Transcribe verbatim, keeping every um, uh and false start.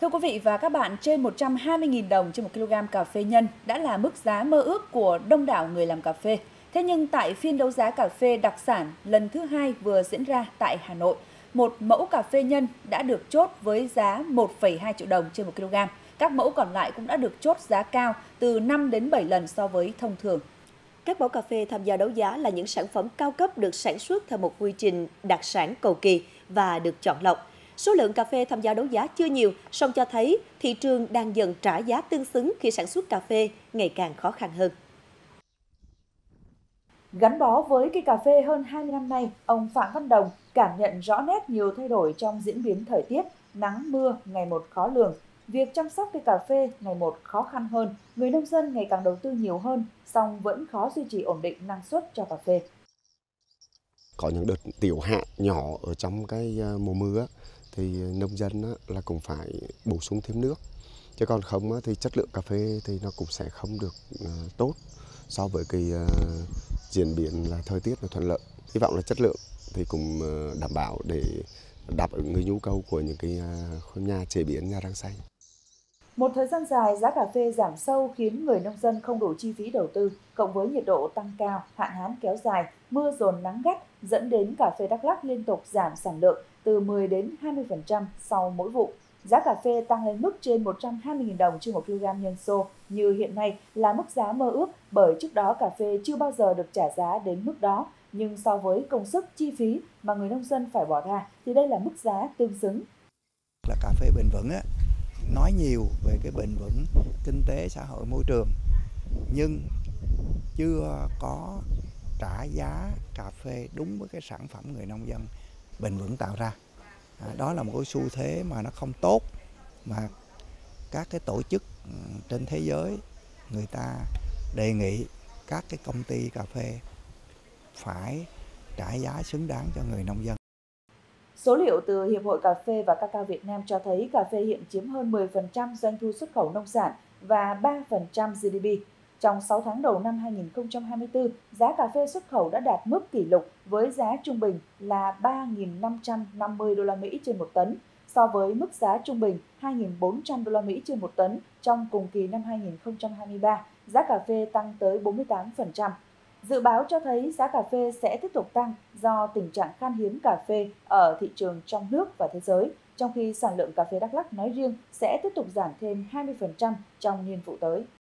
Thưa quý vị và các bạn, trên một trăm hai mươi nghìn đồng trên một ki lô gam cà phê nhân đã là mức giá mơ ước của đông đảo người làm cà phê. Thế nhưng tại phiên đấu giá cà phê đặc sản lần thứ hai vừa diễn ra tại Hà Nội, một mẫu cà phê nhân đã được chốt với giá một phẩy hai triệu đồng trên một ki lô gam. Các mẫu còn lại cũng đã được chốt giá cao từ năm đến bảy lần so với thông thường. Các mẫu cà phê tham gia đấu giá là những sản phẩm cao cấp được sản xuất theo một quy trình đặc sản cầu kỳ và được chọn lọc. Số lượng cà phê tham gia đấu giá chưa nhiều, song cho thấy thị trường đang dần trả giá tương xứng khi sản xuất cà phê ngày càng khó khăn hơn. Gắn bó với cây cà phê hơn hai mươi năm nay, ông Phạm Văn Đồng cảm nhận rõ nét nhiều thay đổi trong diễn biến thời tiết, nắng mưa ngày một khó lường. Việc chăm sóc cây cà phê ngày một khó khăn hơn, người nông dân ngày càng đầu tư nhiều hơn, song vẫn khó duy trì ổn định năng suất cho cà phê. Có những đợt tiểu hạn nhỏ ở trong cái mùa mưa thì nông dân là cũng phải bổ sung thêm nước, chứ còn không thì chất lượng cà phê thì nó cũng sẽ không được tốt so với cái diễn biến là thời tiết nó thuận lợi. Hy vọng là chất lượng thì cũng đảm bảo để đáp ứng cái nhu cầu của những cái nhà chế biến, nhà rang xay. Một thời gian dài giá cà phê giảm sâu khiến người nông dân không đủ chi phí đầu tư, cộng với nhiệt độ tăng cao, hạn hán kéo dài, mưa dồn nắng gắt dẫn đến cà phê Đắk Lắk liên tục giảm sản lượng từ mười đến hai mươi phần trăm sau mỗi vụ. Giá cà phê tăng lên mức trên một trăm hai mươi nghìn đồng trên một ki lô gam nhân xô như hiện nay là mức giá mơ ước, bởi trước đó cà phê chưa bao giờ được trả giá đến mức đó, nhưng so với công sức, chi phí mà người nông dân phải bỏ ra thì đây là mức giá tương xứng. Là cà phê bền vững á, nói nhiều về cái bền vững kinh tế, xã hội, môi trường, nhưng chưa có trả giá cà phê đúng với cái sản phẩm người nông dân bền vững tạo ra. Đó là một cái xu thế mà nó không tốt, mà các cái tổ chức trên thế giới người ta đề nghị các cái công ty cà phê phải trả giá xứng đáng cho người nông dân. Số liệu từ Hiệp hội cà phê và ca cao Việt Nam cho thấy cà phê hiện chiếm hơn mười phần trăm doanh thu xuất khẩu nông sản và ba phần trăm giê đê pê. Trong sáu tháng đầu năm hai nghìn không trăm hai mươi tư, giá cà phê xuất khẩu đã đạt mức kỷ lục với giá trung bình là ba nghìn năm trăm năm mươi đô la Mỹ trên một tấn, so với mức giá trung bình hai nghìn bốn trăm đô la Mỹ trên một tấn trong cùng kỳ năm hai nghìn không trăm hai mươi ba, giá cà phê tăng tới bốn mươi tám phần trăm. Dự báo cho thấy giá cà phê sẽ tiếp tục tăng do tình trạng khan hiếm cà phê ở thị trường trong nước và thế giới, trong khi sản lượng cà phê Đắk Lắk nói riêng sẽ tiếp tục giảm thêm hai mươi phần trăm trong niên vụ tới.